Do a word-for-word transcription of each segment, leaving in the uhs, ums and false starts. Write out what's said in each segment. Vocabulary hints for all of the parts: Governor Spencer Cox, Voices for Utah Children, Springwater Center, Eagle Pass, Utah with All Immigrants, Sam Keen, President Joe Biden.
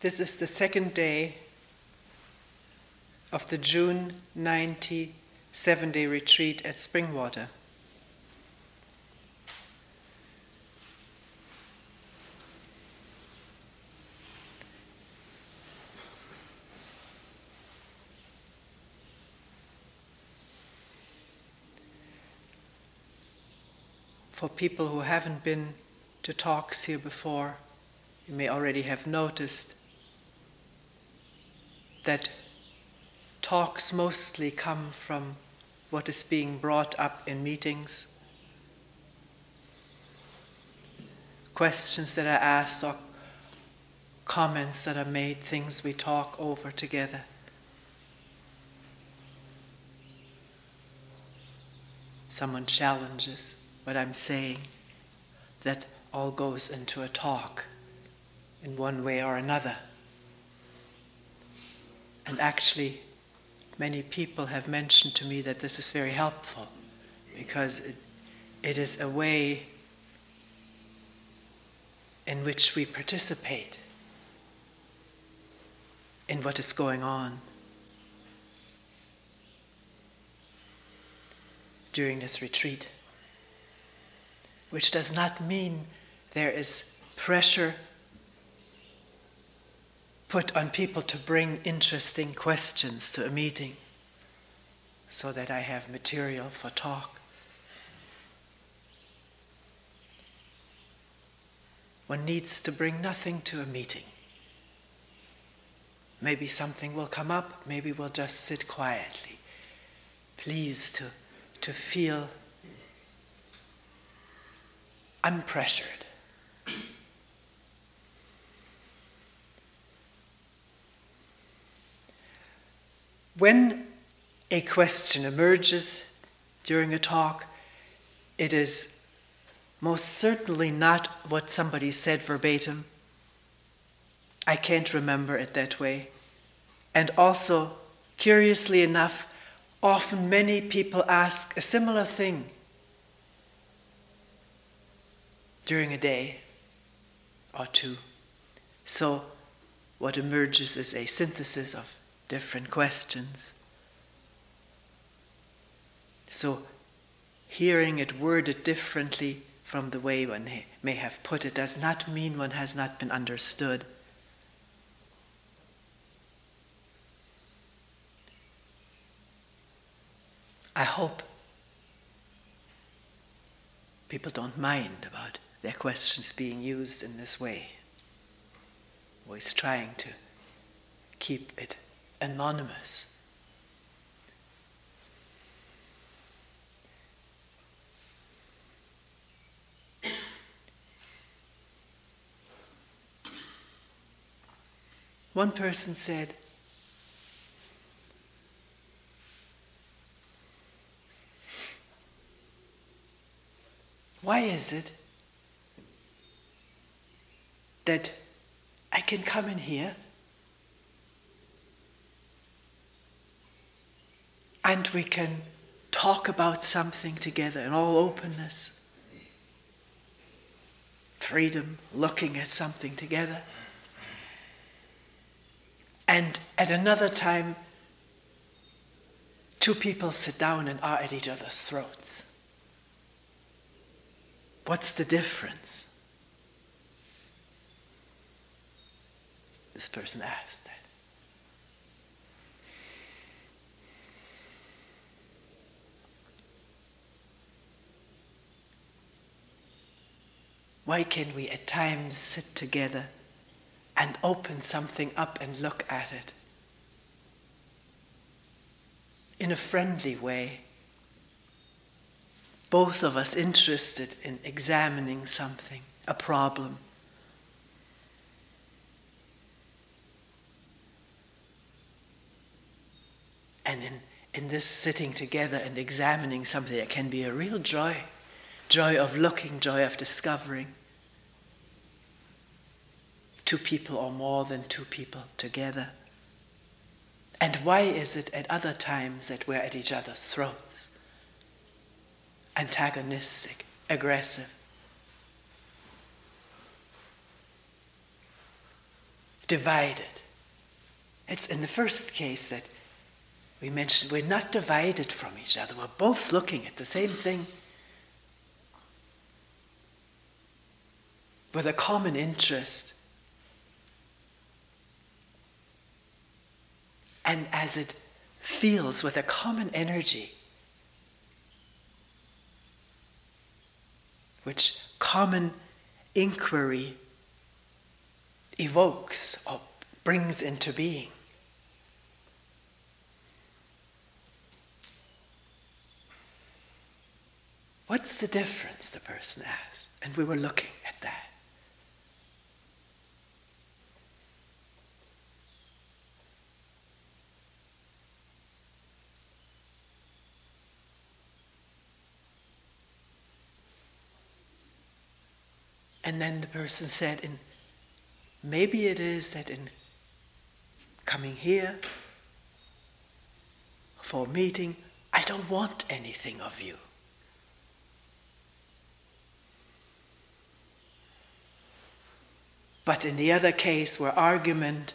This is the second day of the June ninth seven-day retreat at Springwater. For people who haven't been to talks here before, you may already have noticed that talks mostly come from what is being brought up in meetings, questions that are asked or comments that are made, things we talk over together. Someone challenges what I'm saying, that all goes into a talk in one way or another. And actually, many people have mentioned to me that this is very helpful, because it, it is a way in which we participate in what is going on during this retreat. Which does not mean there is pressure put on people to bring interesting questions to a meeting so that I have material for talk. One needs to bring nothing to a meeting. Maybe something will come up, maybe we'll just sit quietly, pleased to, to feel unpressured. When a question emerges during a talk, it is most certainly not what somebody said verbatim. I can't remember it that way. And also, curiously enough, often many people ask a similar thing during a day or two. So what emerges is a synthesis of different questions. So hearing it worded differently from the way one may have put it does not mean one has not been understood. I hope people don't mind about their questions being used in this way. Always trying to keep it anonymous. One person said, "Why is it that I can come in here and we can talk about something together in all openness, freedom, looking at something together, and at another time two people sit down and are at each other's throats? What's the difference?" This person asked that. Why can we at times sit together and open something up and look at it in a friendly way? Both of us interested in examining something, a problem. And in, in this sitting together and examining something, there can be a real joy. Joy of looking, joy of discovering. Two people or more than two people together. And why is it at other times that we're at each other's throats? Antagonistic, aggressive. divided. It's in the first case that we mentioned we're not divided from each other. We're both looking at the same thing with a common interest. And as it feels with a common energy, which common inquiry evokes or brings into being. What's the difference, the person asked, and we were looking at that. And then the person said, "In maybe it is that in coming here for a meeting, I don't want anything of you. But in the other case where argument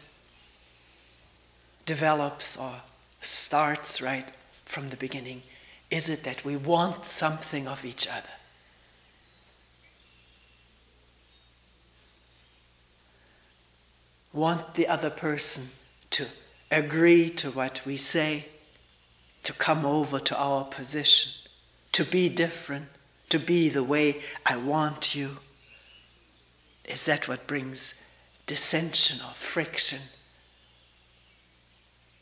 develops or starts right from the beginning, is it that we want something of each other? Want the other person to agree to what we say, to come over to our position, to be different, to be the way I want you. Is that what brings dissension or friction?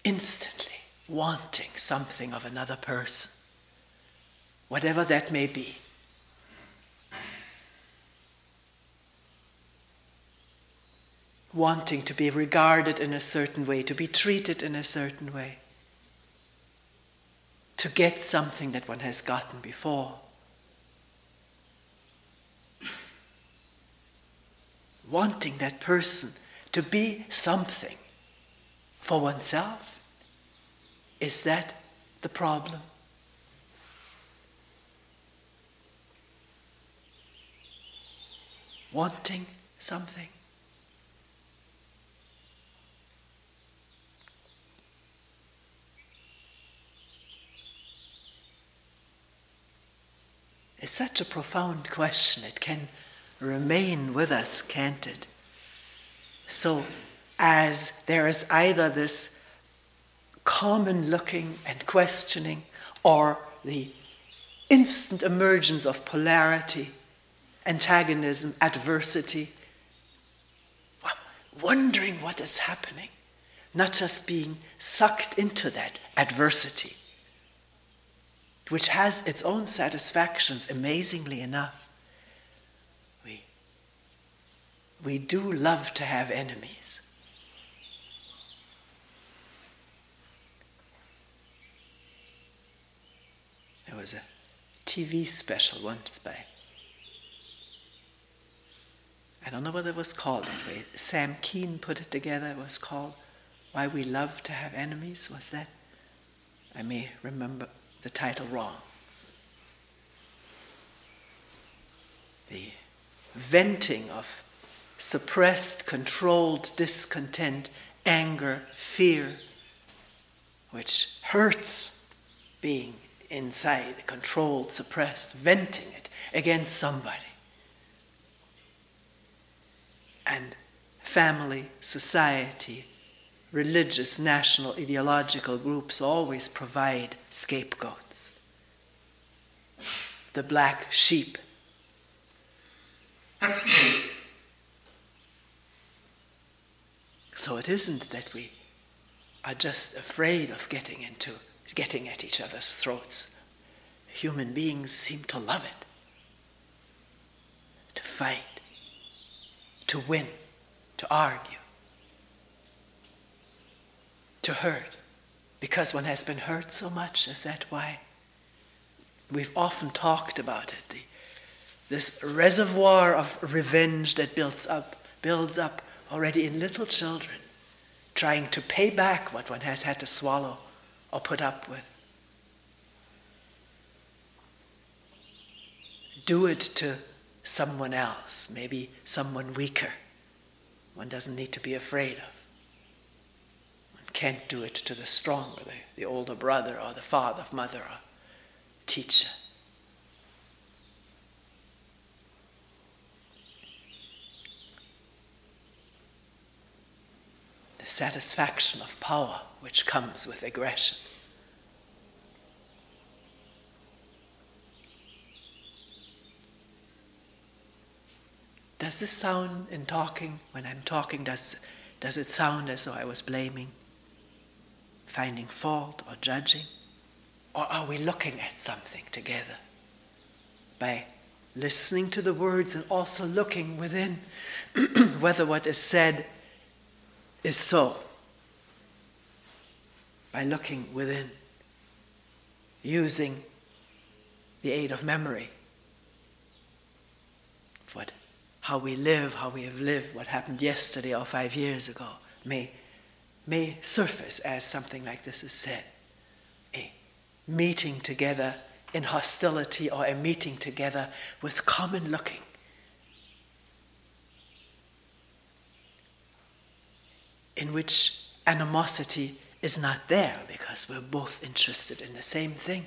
Instantly wanting something of another person, whatever that may be. Wanting to be regarded in a certain way, to be treated in a certain way, to get something that one has gotten before. Wanting that person to be something for oneself, is that the problem? Wanting something? It's such a profound question. It can remain with us, can't it? So as there is either this common looking and questioning or the instant emergence of polarity, antagonism, adversity, wondering what is happening, not just being sucked into that adversity, which has its own satisfactions, amazingly enough. We, we do love to have enemies. There was a T V special once by, I don't know whether it was called that way, Sam Keen put it together. It was called Why We Love to Have Enemies, was that? I may remember the title wrong. The venting of suppressed, controlled discontent, anger, fear, which hurts being inside, controlled, suppressed, venting it against somebody. And family, society, religious, national, ideological groups always provide scapegoats. The black sheep. So it isn't that we are just afraid of getting into, getting at each other's throats. Human beings seem to love it. To fight. To win. To argue. To hurt, because one has been hurt so much. Is that why? We've often talked about it, the, this reservoir of revenge that builds up, builds up already in little children, trying to pay back what one has had to swallow or put up with. Do it to someone else, maybe someone weaker, one doesn't need to be afraid of. One can't do it to the stronger, the, the older brother or the father, mother or teacher. The satisfaction of power which comes with aggression. Does this sound in talking, when I'm talking, does, does it sound as though I was blaming, finding fault or judging? Or are we looking at something together? By listening to the words and also looking within whether what is said is so. By looking within, using the aid of memory. What? How we live, how we have lived, what happened yesterday or five years ago may, may surface as something like this is said. A meeting together in hostility or a meeting together with common looking. In which animosity is not there because we're both interested in the same thing.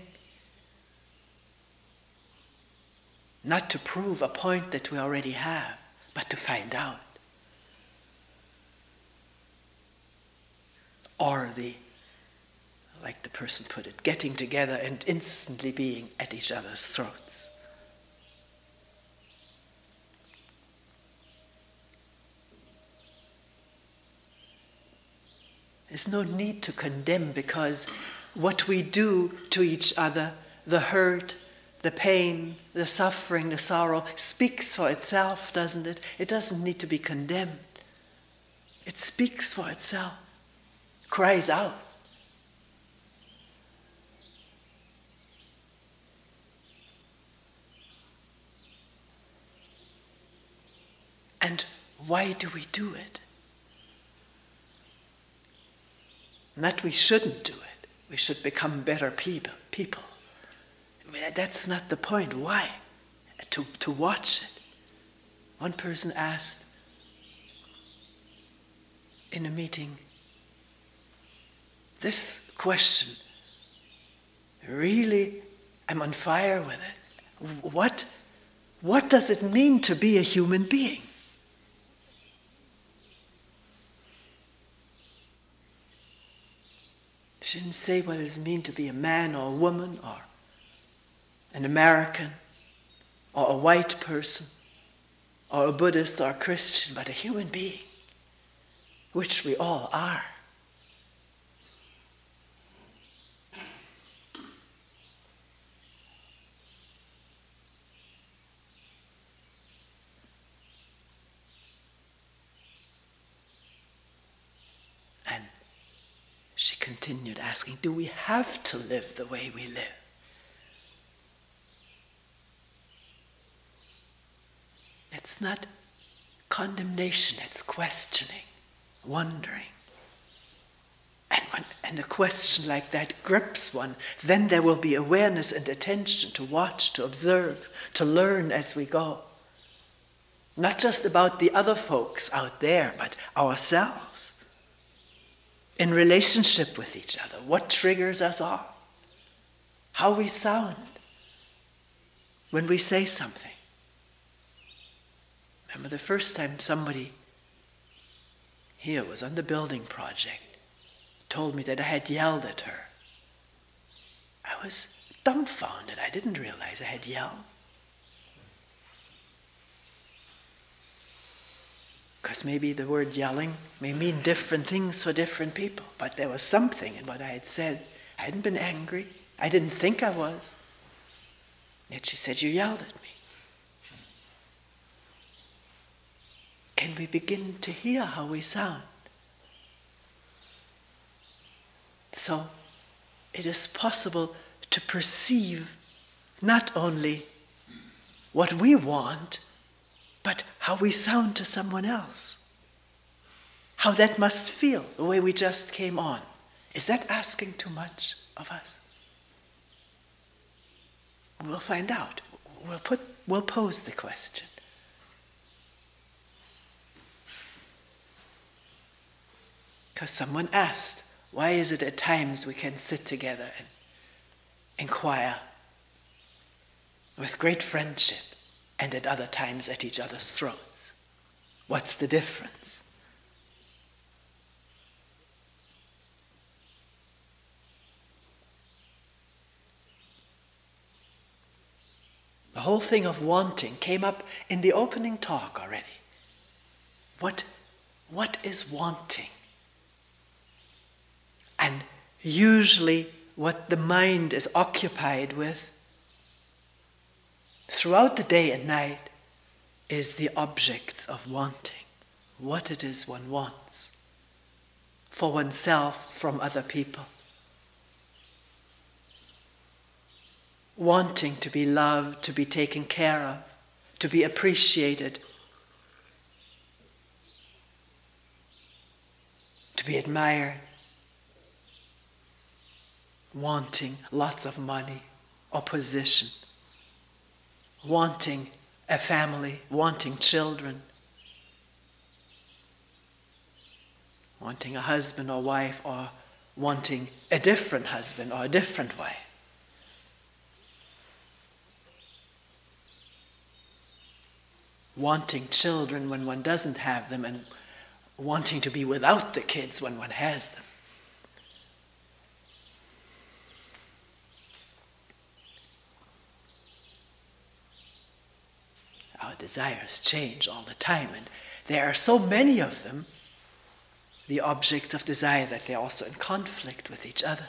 Not to prove a point that we already have, but to find out. Or the, like the person put it, getting together and instantly being at each other's throats. There's no need to condemn because what we do to each other, the hurt, the pain, the suffering, the sorrow speaks for itself, doesn't it? It doesn't need to be condemned. It speaks for itself, cries out. And why do we do it? Not we shouldn't do it. We should become better people. people. That's not the point. Why? To, to watch it. One person asked in a meeting this question. Really, I'm on fire with it. What, what does it mean to be a human being? She didn't say what it means to be a man or a woman or an American, or a white person, or a Buddhist, or a Christian, but a human being, which we all are. And she continued asking, do we have to live the way we live? It's not condemnation, it's questioning, wondering. And, when, and a question like that grips one, then there will be awareness and attention to watch, to observe, to learn as we go. Not just about the other folks out there, but ourselves. In relationship with each other, what triggers us off? How we sound when we say something. I remember the first time somebody here was on the building project, told me that I had yelled at her. I was dumbfounded. I didn't realize I had yelled. Because maybe the word yelling may mean different things for different people, but there was something in what I had said. I hadn't been angry. I didn't think I was. Yet she said, "You yelled at me." Can we begin to hear how we sound? So it is possible to perceive not only what we want, but how we sound to someone else. How that must feel, the way we just came on. Is that asking too much of us? We'll find out. We'll, put, we'll pose the question. Because someone asked, why is it at times we can sit together and inquire with great friendship and at other times at each other's throats? What's the difference? The whole thing of wanting came up in the opening talk already. What, what is wanting? And usually what the mind is occupied with throughout the day and night is the objects of wanting, what it is one wants for oneself, from other people. Wanting to be loved, to be taken care of, to be appreciated, to be admired. Wanting lots of money or position. Wanting a family, wanting children. Wanting a husband or wife, or wanting a different husband or a different wife. Wanting children when one doesn't have them, and wanting to be without the kids when one has them. Our desires change all the time, and there are so many of them, the objects of desire, that they're also in conflict with each other.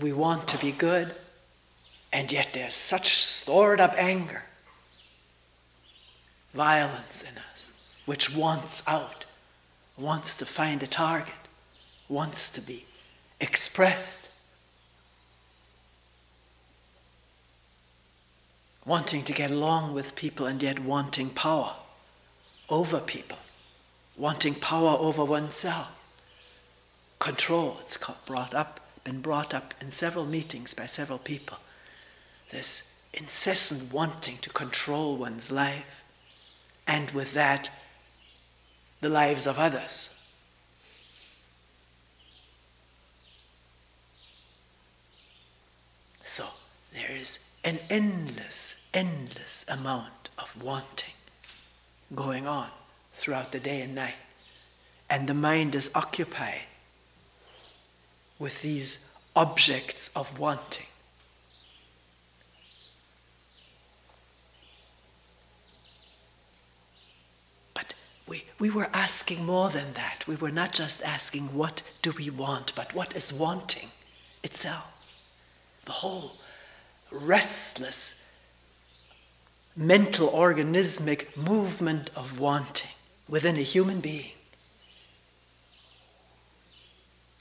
We want to be good, and yet there's such stored up anger, violence in us, which wants out, wants to find a target, wants to be expressed, wanting to get along with people and yet wanting power over people, wanting power over oneself. Control, it's brought up, been brought up in several meetings by several people. This incessant wanting to control one's life, and with that, the lives of others. So there is an endless, endless amount of wanting going on throughout the day and night. And the mind is occupied with these objects of wanting. We, we were asking more than that. We were not just asking what do we want, but what is wanting itself. The whole restless, mental, organismic movement of wanting within a human being.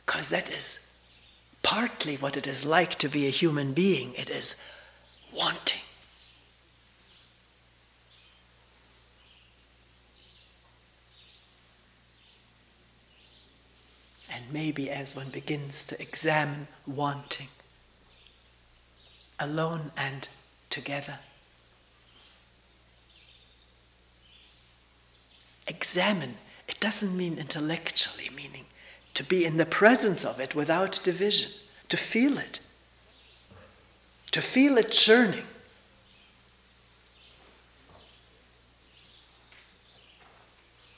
Because that is partly what it is like to be a human being. It is wanting. And maybe as one begins to examine wanting, alone and together, examine, it doesn't mean intellectually, meaning to be in the presence of it without division, to feel it, to feel it churning.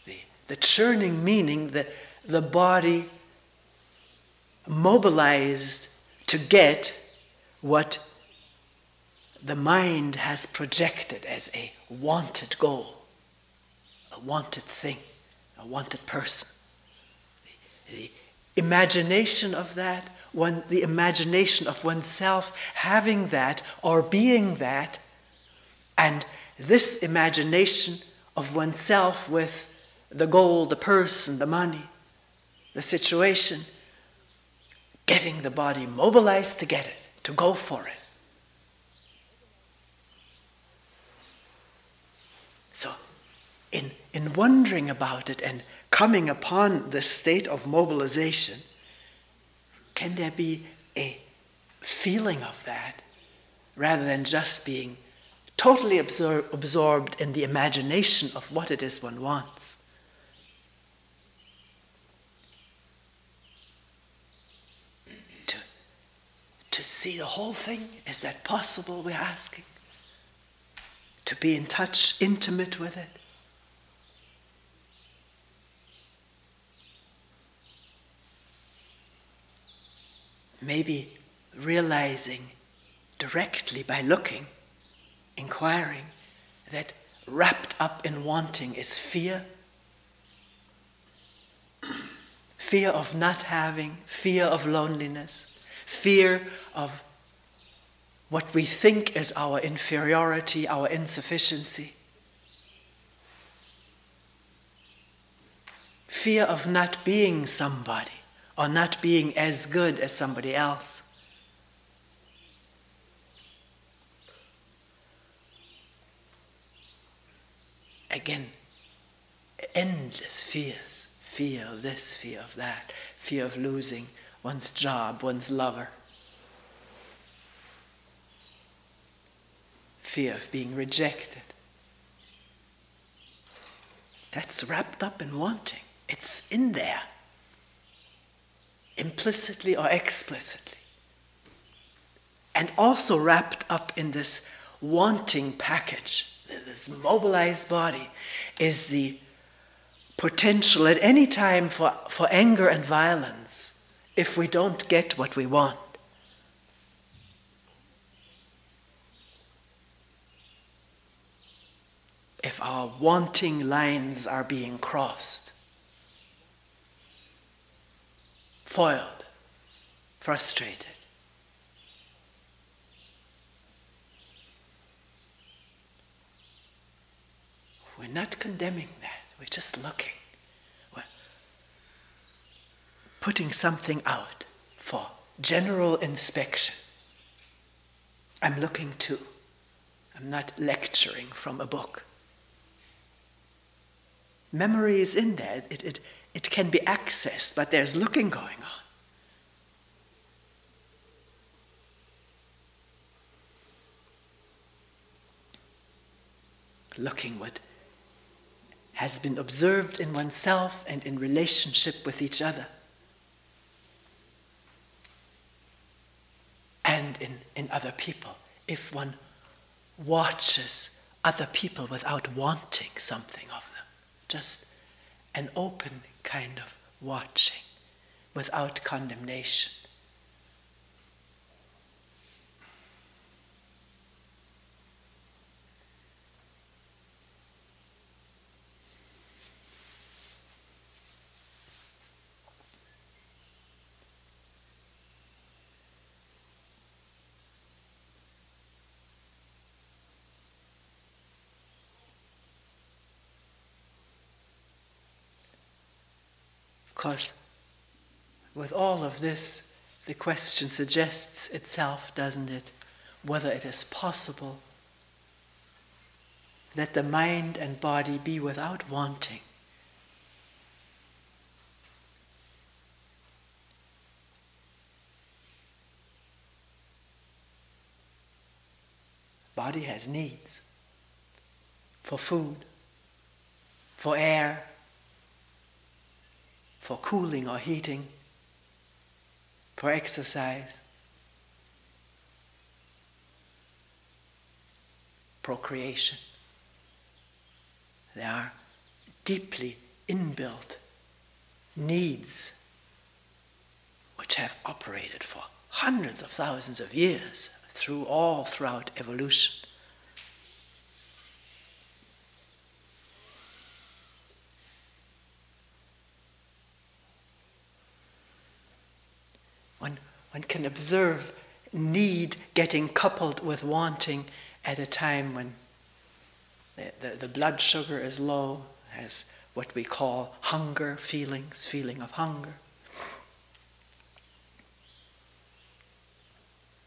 The, the churning meaning that the body mobilized to get what the mind has projected as a wanted goal, a wanted thing, a wanted person. The, the imagination of that, one, the imagination of oneself having that or being that, and this imagination of oneself with the goal, the person, the money, the situation, getting the body mobilized to get it, to go for it. So, in, in wondering about it and coming upon this state of mobilization, can there be a feeling of that rather than just being totally absor absorbed in the imagination of what it is one wants. To, to see the whole thing, is that possible, we're asking? To be in touch, intimate with it? Maybe realizing directly by looking, inquiring, that wrapped up in wanting is fear. Fear of not having, fear of loneliness, fear of what we think is our inferiority, our insufficiency. Fear of not being somebody, or not being as good as somebody else. Again, endless fears, fear of this, fear of that, fear of losing one's job, one's lover, fear of being rejected. That's wrapped up in wanting. It's in there, implicitly or explicitly. And also wrapped up in this wanting package, this mobilized body, is the potential at any time for, for anger and violence if we don't get what we want. If our wanting lines are being crossed, foiled, frustrated. We're not condemning that, we're just looking. We're putting something out for general inspection. I'm looking too. I'm not lecturing from a book. Memory is in there, it, it, it can be accessed, but there's looking going on. Looking what has been observed in oneself and in relationship with each other, and in, in other people. If one watches other people without wanting something of them, just an open kind of watching without condemnation. Because with all of this, the question suggests itself, doesn't it, whether it is possible that the mind and body be without wanting. Body has needs for food, for air, for cooling or heating, for exercise, procreation. There are deeply inbuilt needs which have operated for hundreds of thousands of years through all throughout evolution. One can observe need getting coupled with wanting at a time when the, the, the blood sugar is low, as what we call hunger feelings, feeling of hunger.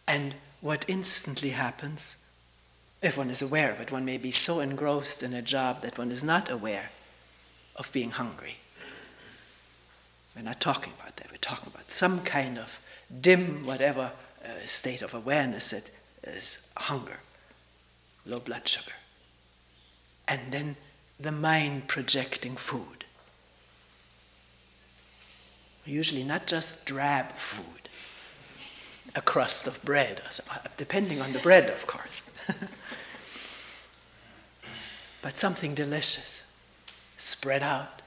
And what instantly happens, if one is aware of it, one may be so engrossed in a job that one is not aware of being hungry. We're not talking about that, we're talking about some kind of dim, whatever uh, state of awareness it is, hunger, low blood sugar. And then the mind projecting food. Usually not just drab food, a crust of bread, depending on the bread, of course. But something delicious, spread out,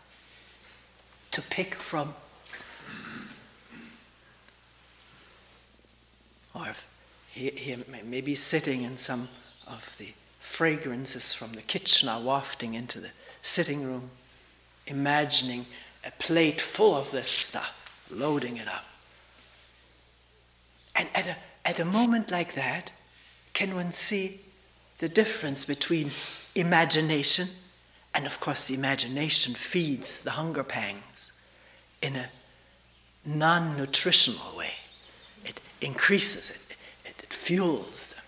to pick from. Or if he, he may be sitting in some of the fragrances from the kitchen are wafting into the sitting room, imagining a plate full of this stuff, loading it up. And at a, at a moment like that, can one see the difference between imagination, and of course the imagination feeds the hunger pangs in a non-nutritional way. It increases it, it, it fuels them.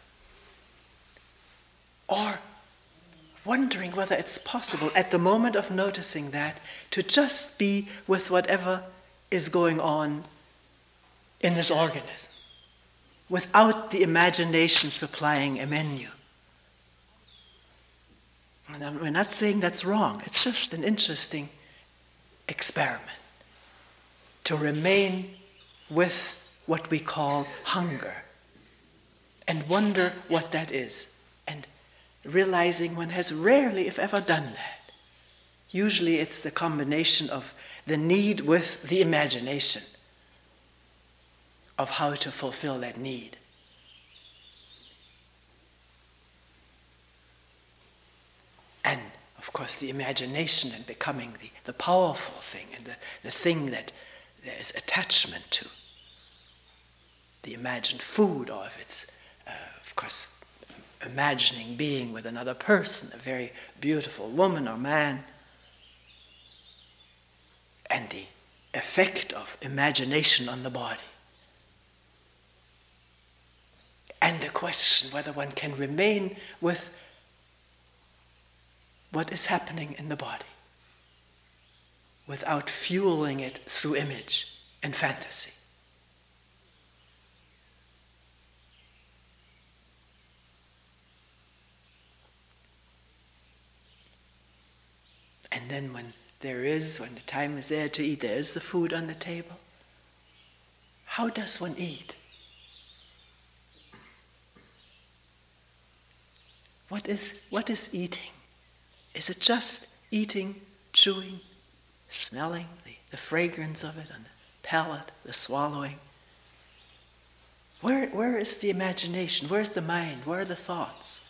Or wondering whether it's possible at the moment of noticing that to just be with whatever is going on in this organism without the imagination supplying a menu. And we're not saying that's wrong. It's just an interesting experiment to remain with what we call hunger and wonder what that is, and realizing one has rarely, if ever, done that. Usually it's the combination of the need with the imagination of how to fulfill that need. And, of course, the imagination and becoming the, the powerful thing and the, the thing that there is attachment to. The imagined food, or if it's, uh, of course, imagining being with another person, a very beautiful woman or man. And the effect of imagination on the body. And the question whether one can remain with what is happening in the body without fueling it through image and fantasy. And then when there is, when the time is there to eat, there is the food on the table. How does one eat? What is, what is eating? Is it just eating, chewing, smelling, the, the fragrance of it on the palate, the swallowing? Where, where is the imagination? Where is the mind? Where are the thoughts?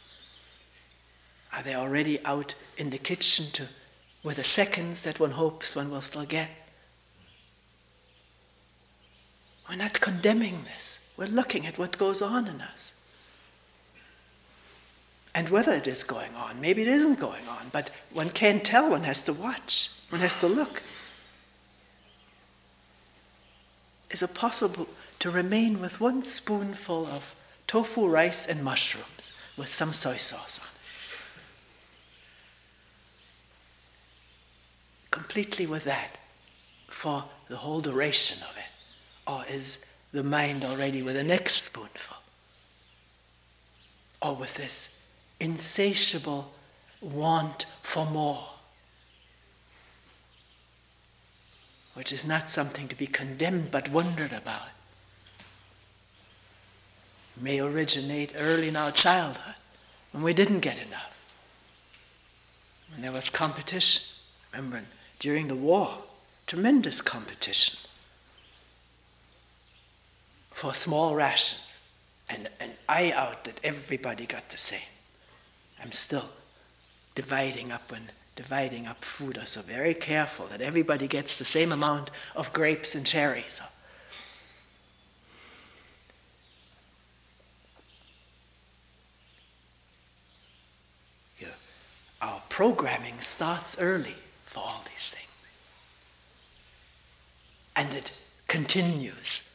Are they already out in the kitchen to, with the seconds that one hopes one will still get? We're not condemning this. We're looking at what goes on in us. And whether it is going on, maybe it isn't going on, but one can't tell, one has to watch, one has to look. Is it possible to remain with one spoonful of tofu, rice, and mushrooms with some soy sauce on it? Completely with that for the whole duration of it? Or is the mind already with the next spoonful? Or with this insatiable want for more, which is not something to be condemned but wondered about, may originate early in our childhood when we didn't get enough, when there was competition. Remember, during the war, tremendous competition for small rations, and an eye out that everybody got the same. I'm still dividing up and dividing up food. I'm so very careful that everybody gets the same amount of grapes and cherries. You know, our programming starts early for all these things. And it continues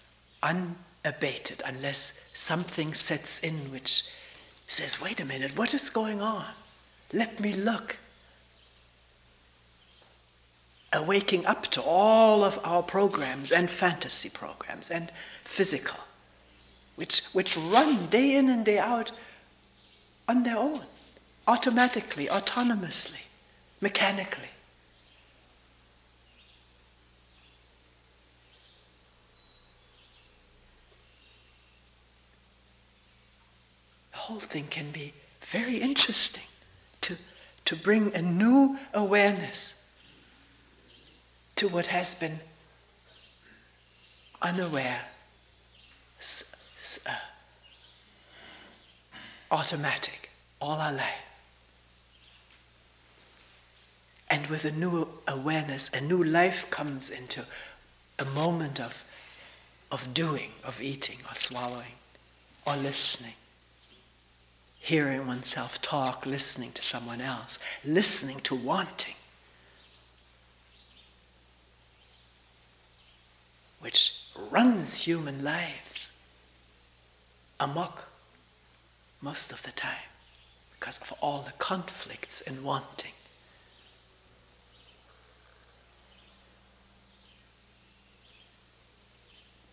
unabated unless something sets in which says, wait a minute, what is going on? Let me look. A waking up to all of our programs and fantasy programs and physical, which, which run day in and day out on their own, automatically, autonomously, mechanically. The whole thing can be very interesting to, to bring a new awareness to what has been unaware, s s uh, automatic all our life. And with a new awareness, a new life comes into a moment of, of doing, of eating or swallowing or listening. Hearing oneself talk, listening to someone else, listening to wanting, which runs human lives amok most of the time because of all the conflicts in wanting.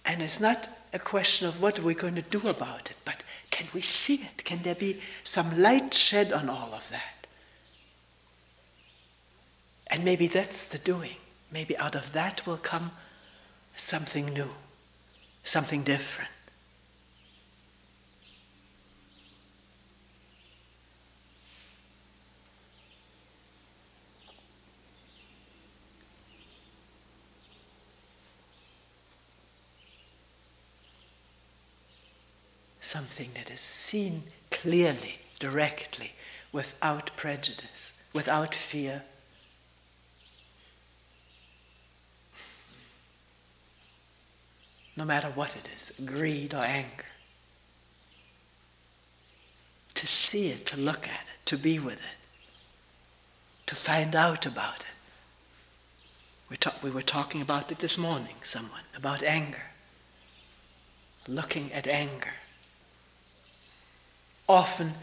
And it's not a question of what we're going to do about it, but can we see it? Can there be some light shed on all of that? And maybe that's the doing. Maybe out of that will come something new, something different. Something that is seen clearly, directly, without prejudice, without fear. No matter what it is, greed or anger. To see it, to look at it, to be with it, to find out about it. We, talk, we were talking about it this morning, someone, about anger. Looking at anger. Often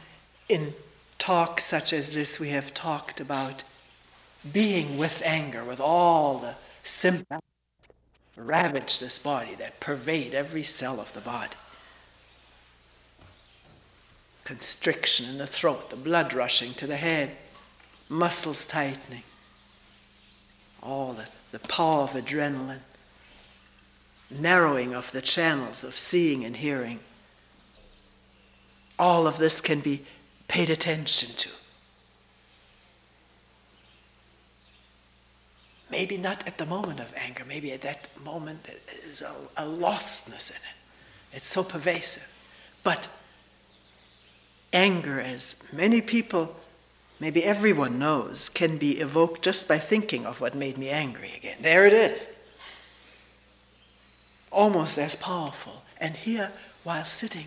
in talks such as this, we have talked about being with anger, with all the symptoms. Ravage this body, that pervade every cell of the body. Constriction in the throat, the blood rushing to the head, muscles tightening, all the, the power of adrenaline, narrowing of the channels of seeing and hearing. All of this can be paid attention to. Maybe not at the moment of anger, maybe at that moment there is a, a lostness in it. It's so pervasive. But anger, as many people, maybe everyone knows, can be evoked just by thinking of what made me angry again. There it is. Almost as powerful. And here, while sitting,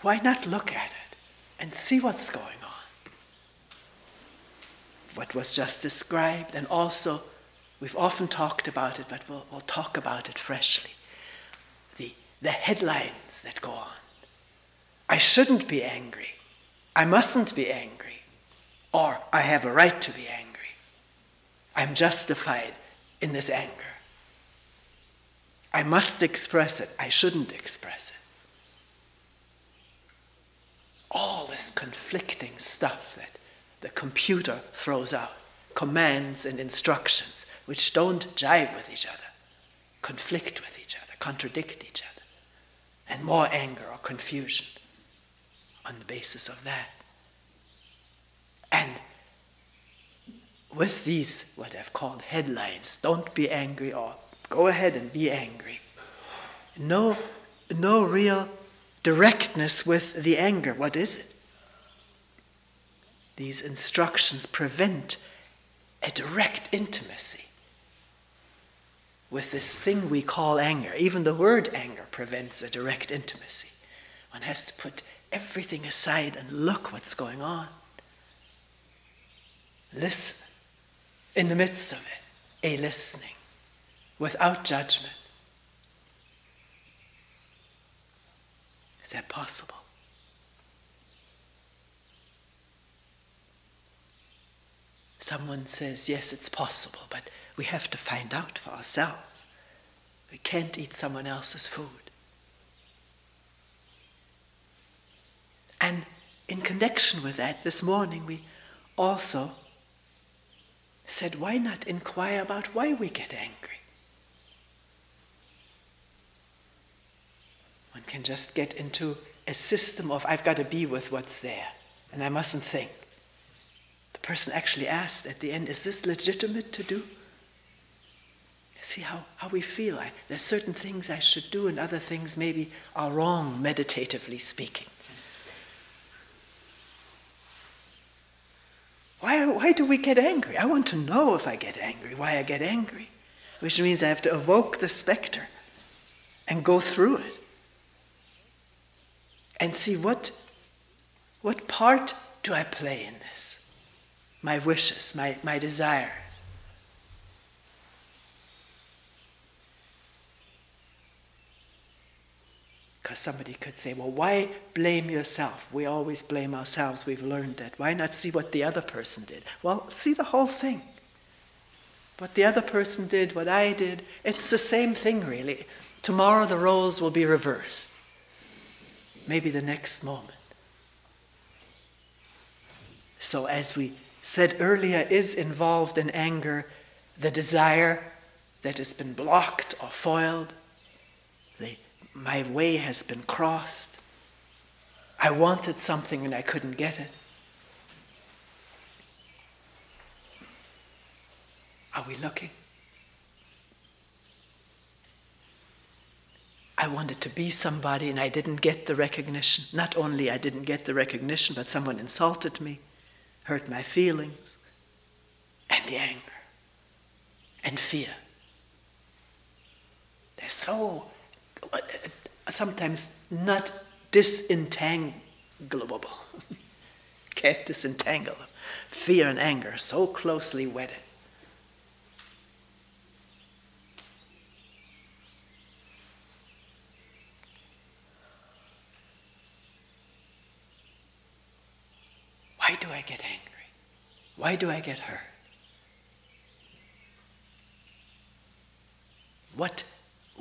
why not look at it and see what's going on? What was just described, and also we've often talked about it, but we'll, we'll talk about it freshly. The, the headlines that go on. I shouldn't be angry. I mustn't be angry. Or I have a right to be angry. I'm justified in this anger. I must express it. I shouldn't express it. All this conflicting stuff that the computer throws out, commands and instructions which don't jive with each other, conflict with each other, contradict each other, and more anger or confusion on the basis of that. And with these, what I've called headlines, don't be angry or go ahead and be angry, no, no real directness with the anger. What is it? These instructions prevent a direct intimacy with this thing we call anger. Even the word anger prevents a direct intimacy. One has to put everything aside and look what's going on. Listen. In the midst of it, a listening, without judgment. Is that possible? Someone says, yes, it's possible, but we have to find out for ourselves. We can't eat someone else's food. And in connection with that, this morning we also said, why not inquire about why we get angry? One can just get into a system of, I've got to be with what's there, and I mustn't think. The person actually asked at the end, is this legitimate to do? See how, how we feel. I, there are certain things I should do and other things maybe are wrong, meditatively speaking. Why, why do we get angry? I want to know if I get angry, why I get angry, which means I have to evoke the specter and go through it and see what, what part do I play in this? My wishes, my, my desires. Because somebody could say, well, why blame yourself? We always blame ourselves, we've learned that. Why not see what the other person did? Well, see the whole thing. What the other person did, what I did, it's the same thing really. Tomorrow the roles will be reversed. Maybe the next moment. So as we said earlier, is involved in anger the desire that has been blocked or foiled, the my way has been crossed. I wanted something and I couldn't get it. Are we looking? I wanted to be somebody and I didn't get the recognition. Not only I didn't get the recognition, but someone insulted me, hurt my feelings, and the anger, and fear. They're so sometimes not disentangleable. Can't disentangle them. Fear and anger are so closely wedded. Why do I get angry? Why do I get hurt? What,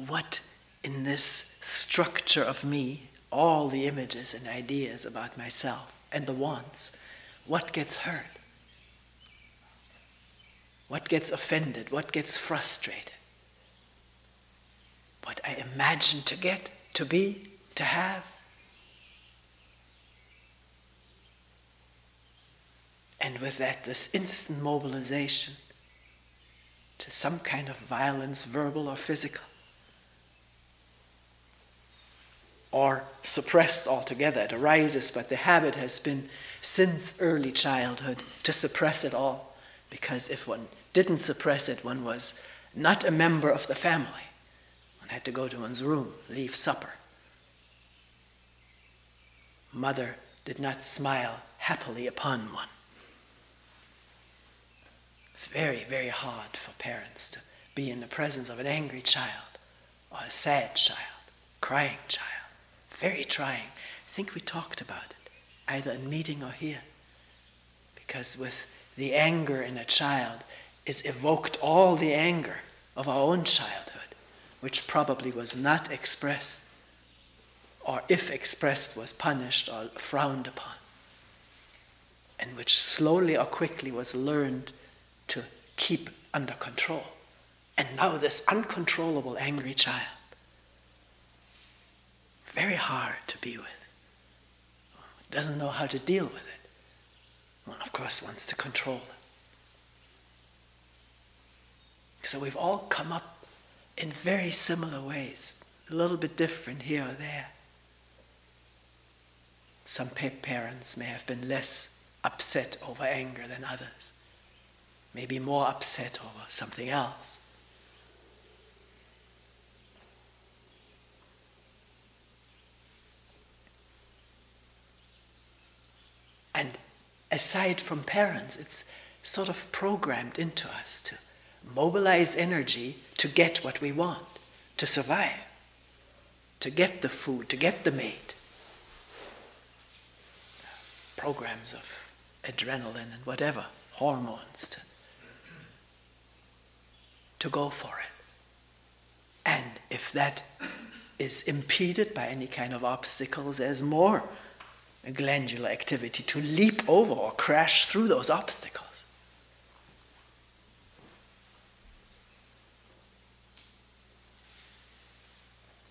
what in this structure of me, all the images and ideas about myself and the wants, what gets hurt? What gets offended? What gets frustrated? What I imagine to get, to be, to have. And with that, this instant mobilization to some kind of violence, verbal or physical, or suppressed altogether. It arises, but the habit has been since early childhood to suppress it all, because if one didn't suppress it, one was not a member of the family. One had to go to one's room, leave supper. Mother did not smile happily upon one. It's very, very hard for parents to be in the presence of an angry child or a sad child, crying child. Very trying. I think we talked about it, either in meeting or here. Because with the anger in a child is evoked all the anger of our own childhood, which probably was not expressed, or if expressed, was punished or frowned upon, and which slowly or quickly was learned to keep under control. And now this uncontrollable angry child, very hard to be with. One doesn't know how to deal with it. One, of course, wants to control it. So we've all come up in very similar ways, a little bit different here or there. Some parents may have been less upset over anger than others, maybe more upset over something else. And aside from parents, it's sort of programmed into us to mobilize energy to get what we want, to survive, to get the food, to get the mate. Programs of adrenaline and whatever, hormones, to, to go for it. And if that is impeded by any kind of obstacles, there's more glandular activity to leap over or crash through those obstacles.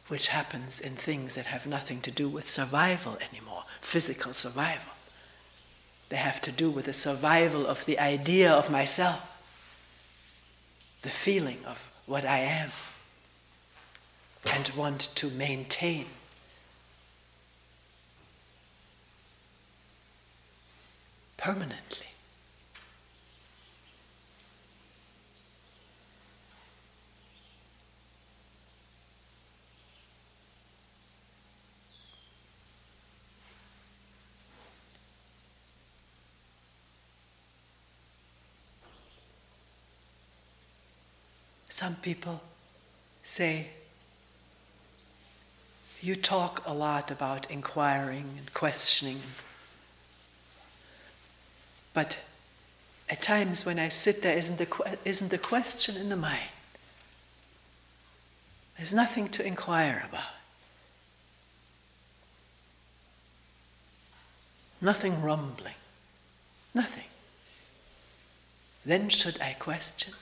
Which happens in things that have nothing to do with survival anymore, physical survival. They have to do with the survival of the idea of myself, the feeling of what I am, and want to maintain. Permanently. Some people say, you talk a lot about inquiring and questioning, but at times when I sit there, isn't the, isn't the question in the mind. There's nothing to inquire about. Nothing rumbling. Nothing. Then should I question?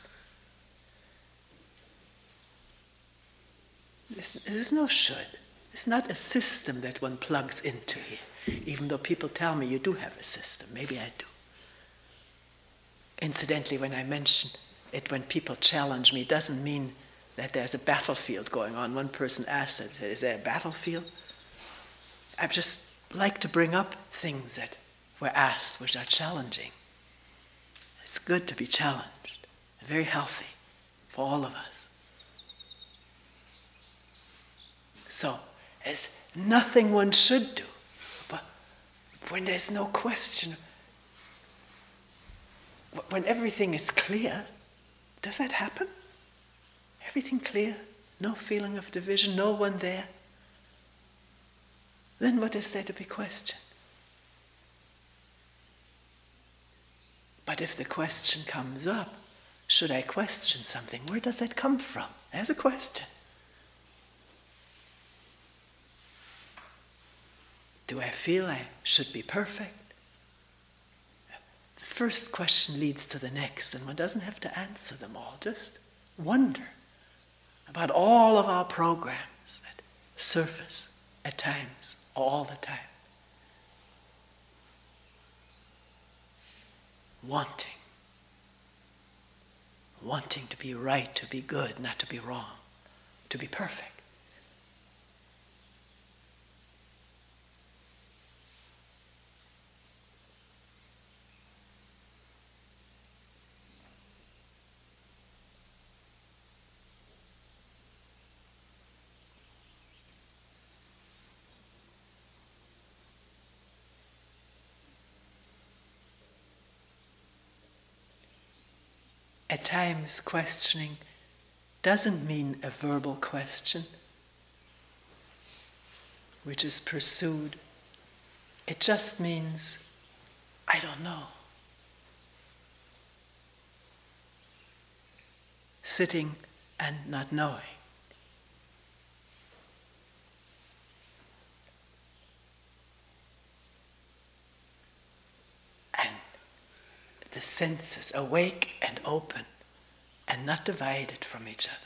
There's no should. It's not a system that one plugs into here, even though people tell me you do have a system. Maybe I do. Incidentally, when I mention it, when people challenge me, it doesn't mean that there's a battlefield going on. One person asked, is there a battlefield? I just like to bring up things that were asked, which are challenging. It's good to be challenged, very healthy for all of us. So, there's nothing one should do, but when there's no question, when everything is clear, does that happen? Everything clear, no feeling of division, no one there. Then what is there to be questioned? But if the question comes up, should I question something? Where does that come from? There's a question. Do I feel I should be perfect? The first question leads to the next, and one doesn't have to answer them all. Just wonder about all of our programs that surface at times, or all the time. Wanting. Wanting to be right, to be good, not to be wrong, to be perfect. At times, questioning doesn't mean a verbal question, which is pursued. It just means, I don't know. Sitting and not knowing. The senses awake and open and not divided from each other.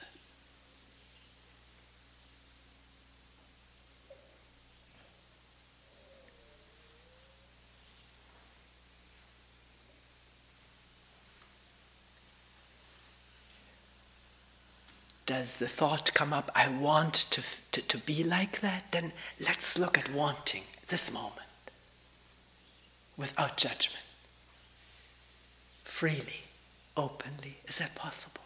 Does the thought come up, I want to, to, to be like that? Then let's look at wanting this moment without judgment. Freely, openly. Is that possible?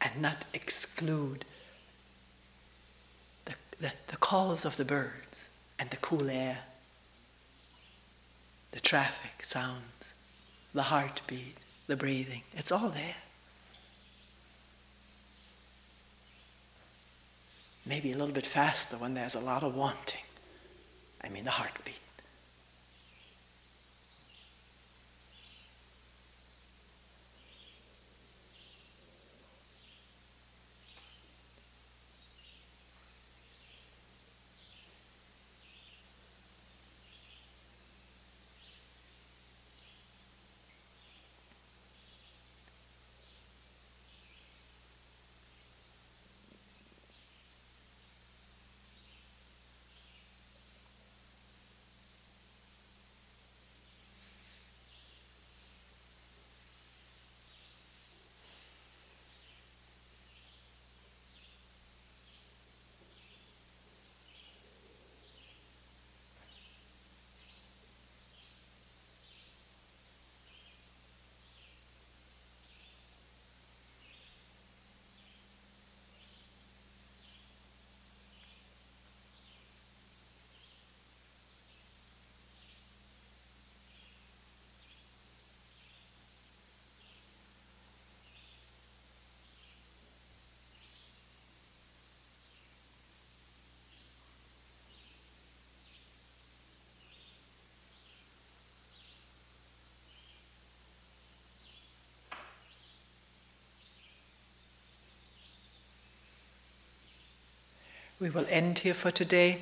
And not exclude the, the, the calls of the birds and the cool air, the traffic sounds, the heartbeat, the breathing. It's all there. Maybe a little bit faster when there's a lot of wanting. I mean the heartbeat. We will end here for today.